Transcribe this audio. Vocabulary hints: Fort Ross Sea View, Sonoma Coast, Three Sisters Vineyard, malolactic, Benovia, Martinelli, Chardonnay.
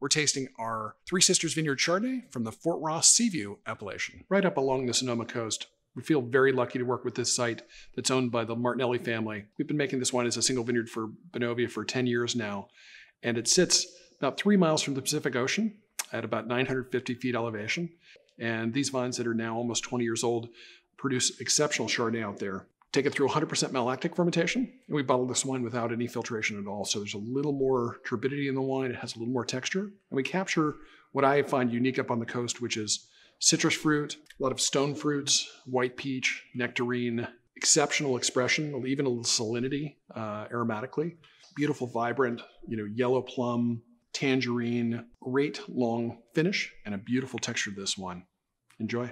we're tasting our Three Sisters Vineyard Chardonnay from the Fort Ross Sea View appellation, right up along the Sonoma Coast. We feel very lucky to work with this site that's owned by the Martinelli family. We've been making this wine as a single vineyard for Benovia for 10 years now, and it sits about 3 miles from the Pacific Ocean at about 950 feet elevation. And these vines that are now almost 20 years old produce exceptional Chardonnay out there. Take it through 100% malolactic fermentation, and we bottle this wine without any filtration at all. So there's a little more turbidity in the wine. It has a little more texture, and we capture what I find unique up on the coast, which is citrus fruit, a lot of stone fruits, white peach, nectarine, exceptional expression, even a little salinity aromatically. Beautiful, vibrant, yellow plum, tangerine, great long finish, and a beautiful texture to this wine. Enjoy.